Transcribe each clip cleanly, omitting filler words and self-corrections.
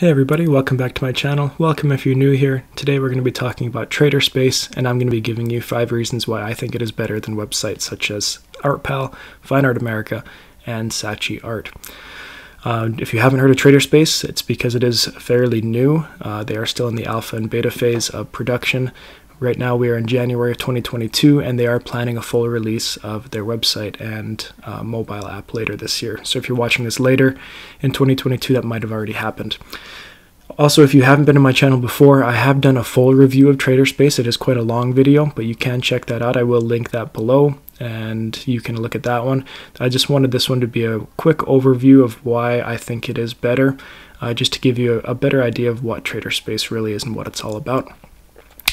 Hey everybody, welcome back to my channel. Welcome if you're new here. Today we're going to be talking about Traderspace, and I'm going to be giving you 5 reasons why I think it is better than websites such as ArtPal, Fine Art America, and Saatchi Art. If you haven't heard of Traderspace, it's because it is fairly new. They are still in the alpha and beta phase of production. Right now we are in January of 2022, and they are planning a full release of their website and mobile app later this year. So if you're watching this later in 2022, that might have already happened. Also, if you haven't been to my channel before, I have done a full review of Traderspace. It is quite a long video, but you can check that out. I will link that below, and you can look at that one. I just wanted this one to be a quick overview of why I think it is better, just to give you a better idea of what Traderspace really is and what it's all about.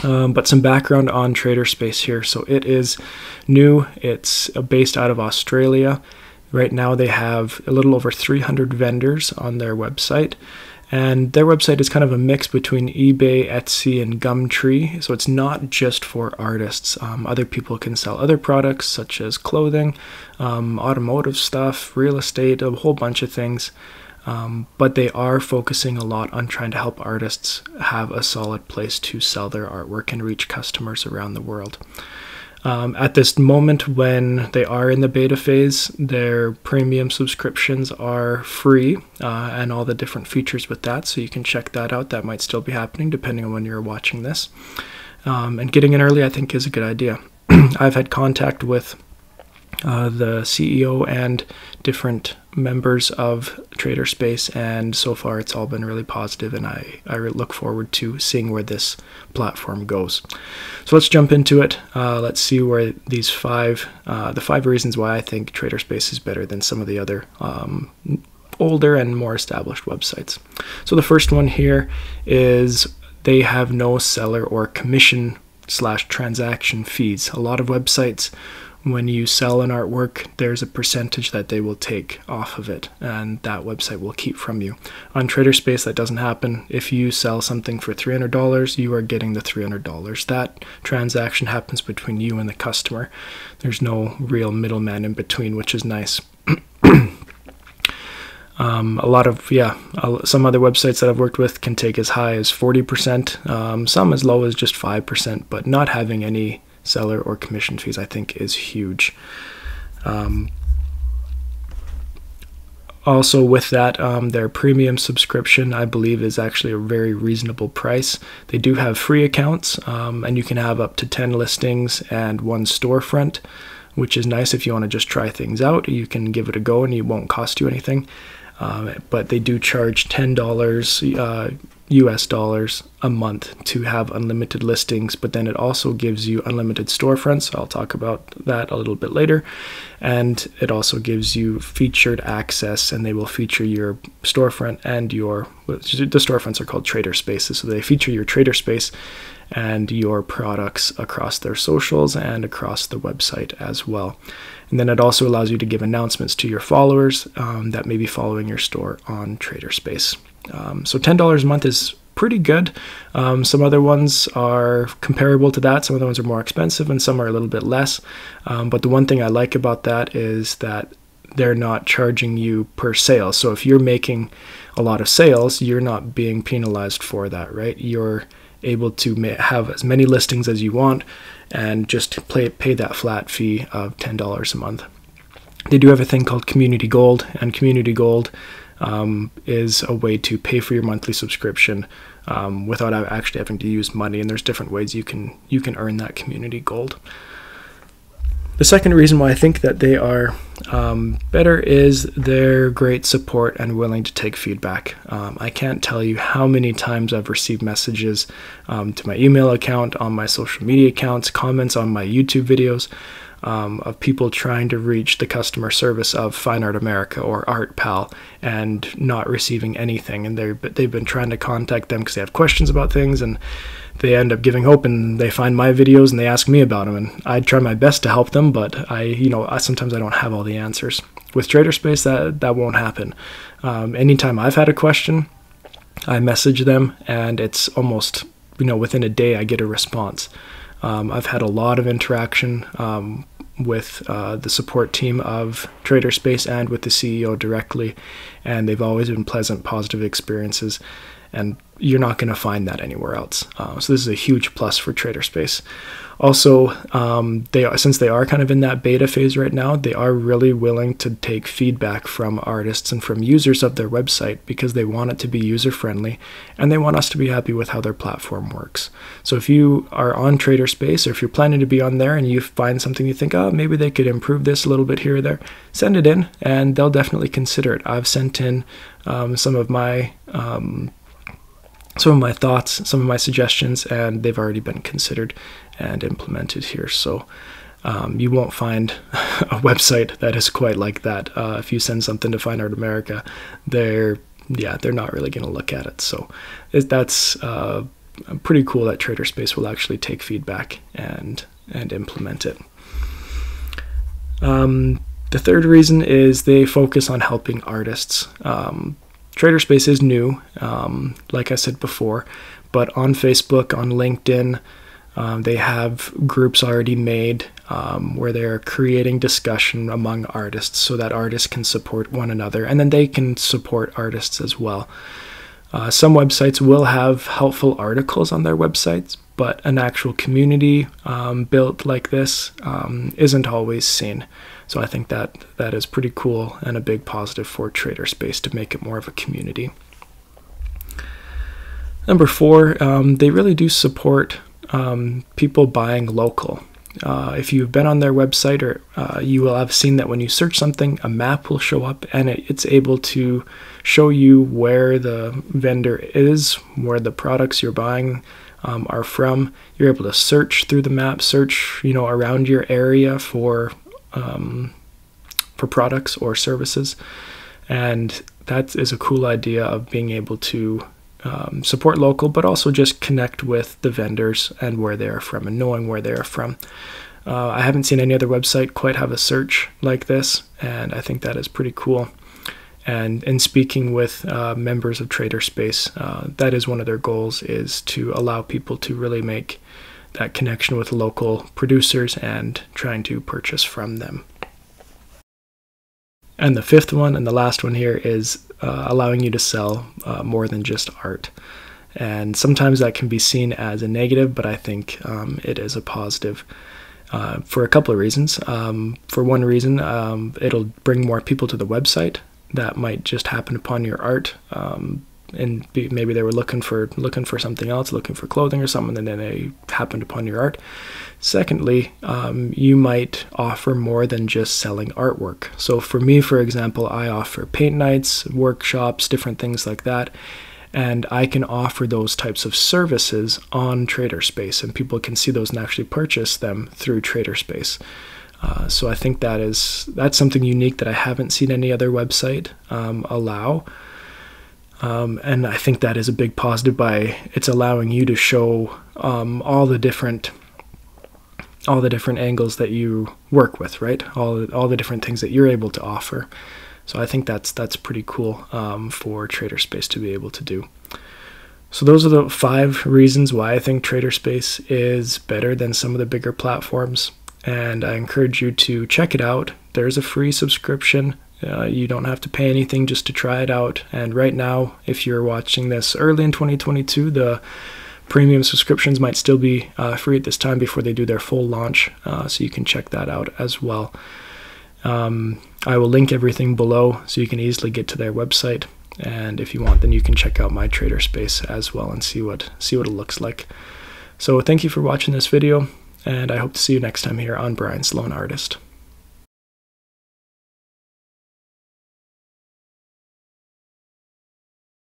But some background on Traderspace here. So it is new. It's based out of Australia. Right now they have a little over 300 vendors on their website. And their website is kind of a mix between eBay, Etsy, and Gumtree. So it's not just for artists. Other people can sell other products such as clothing, automotive stuff, real estate, a whole bunch of things. But they are focusing a lot on trying to help artists have a solid place to sell their artwork and reach customers around the world. At this moment when they are in the beta phase, their premium subscriptions are free and all the different features with that, so you can check that out. That might still be happening depending on when you're watching this. And getting in early I think is a good idea. I've had contact with the CEO and different members of Traderspace, and so far it's all been really positive, and I look forward to seeing where this platform goes. So let's jump into it. Let's see where these the five reasons why I think Traderspace is better than some of the other older and more established websites. So the first one here is they have no seller or commission/transaction fees. A lot of websites, when you sell an artwork, there's a percentage that they will take off of it, and that website will keep from you. On Traderspace, that doesn't happen. If you sell something for $300, you are getting the $300. That transaction happens between you and the customer. There's no real middleman in between, which is nice. Some other websites that I've worked with can take as high as 40%, some as low as just 5%, but not having any seller or commission fees I think is huge. Also with that, their premium subscription I believe is actually a very reasonable price. They do have free accounts, and you can have up to 10 listings and 1 storefront, which is nice if you want to just try things out. You can give it a go and it won't cost you anything. But they do charge $10 US dollars a month to have unlimited listings, but then it also gives you unlimited storefronts. I'll talk about that a little bit later. And it also gives you featured access, and they will feature your storefront and your, the storefronts are called trader spaces. So they feature your trader space and your products across their socials and across the website as well. And then it also allows you to give announcements to your followers that may be following your store on Traderspace. So $10 a month is pretty good. Some other ones are comparable to that. Some other ones are more expensive and some are a little bit less. But the one thing I like about that is that they're not charging you per sale. So if you're making a lot of sales, you're not being penalized for that, right? You're able to have as many listings as you want and just pay that flat fee of $10 a month. They do have a thing called Community Gold, and Community Gold is a way to pay for your monthly subscription without actually having to use money, and there's different ways you can earn that Community Gold. The second reason why I think that they are better is their great support and willing to take feedback. I can't tell you how many times I've received messages to my email account, on my social media accounts, comments on my YouTube videos of people trying to reach the customer service of Fine Art America or ArtPal and not receiving anything. And they've been trying to contact them because they have questions about things, and they end up giving hope, and they find my videos and they ask me about them, and I try my best to help them, but sometimes I don't have all the answers. With Traderspace, that won't happen. Anytime I've had a question, I message them, and it's almost within a day I get a response. I've had a lot of interaction with the support team of Traderspace and with the CEO directly, and they've always been pleasant, positive experiences, and you're not going to find that anywhere else. So this is a huge plus for Traderspace. Also, since they are kind of in that beta phase right now, they are really willing to take feedback from artists and from users of their website because they want it to be user-friendly and they want us to be happy with how their platform works. So if you are on Traderspace, or if you're planning to be on there and you find something you think, oh, maybe they could improve this a little bit here or there, send it in and they'll definitely consider it. I've sent in some of my thoughts, some of my suggestions, and they've already been considered and implemented here. So you won't find a website that is quite like that. If you send something to Fine Art America, they're not really going to look at it. So that's pretty cool that Traderspace will actually take feedback and implement it. The third reason is they focus on helping artists. Traderspace is new, like I said before, but on Facebook, on LinkedIn, they have groups already made where they're creating discussion among artists so that artists can support one another, and then they can support artists as well. Some websites will have helpful articles on their websites, but an actual community built like this isn't always seen. So I think that is pretty cool and a big positive for Traderspace to make it more of a community. Number four, they really do support people buying local. If you've been on their website, or you will have seen that when you search something, a map will show up and it's able to show you where the vendor is, where the products you're buying are from. You're able to search through the map, search around your area for products or services, and that is a cool idea of being able to support local, but also just connect with the vendors and where they are from and knowing where they are from. I haven't seen any other website quite have a search like this, and I think that is pretty cool. And in speaking with members of Traderspace, that is one of their goals, is to allow people to really make that connection with local producers and trying to purchase from them. And the fifth one and the last one here is allowing you to sell more than just art. And sometimes that can be seen as a negative, but I think it is a positive for a couple of reasons. For one reason, it'll bring more people to the website that might just happen upon your art. And maybe they were looking for something else, looking for clothing or something, and then they happened upon your art. Secondly, you might offer more than just selling artwork. So for me, for example, I offer paint nights, workshops, different things like that, and I can offer those types of services on Traderspace, and people can see those and actually purchase them through Traderspace. So I think that's something unique that I haven't seen any other website allow. And I think that is a big positive. By it's allowing you to show all the different angles that you work with, right? All the different things that you're able to offer. So I think that's pretty cool for Traderspace to be able to do. So those are the five reasons why I think Traderspace is better than some of the bigger platforms, and I encourage you to check it out. There's a free subscription. You don't have to pay anything just to try it out. And right now, if you're watching this early in 2022, the premium subscriptions might still be free at this time before they do their full launch. So you can check that out as well. I will link everything below so you can easily get to their website. And if you want, then you can check out my Traderspace as well and see what it looks like. So thank you for watching this video, and I hope to see you next time here on Brian Sloan Artist.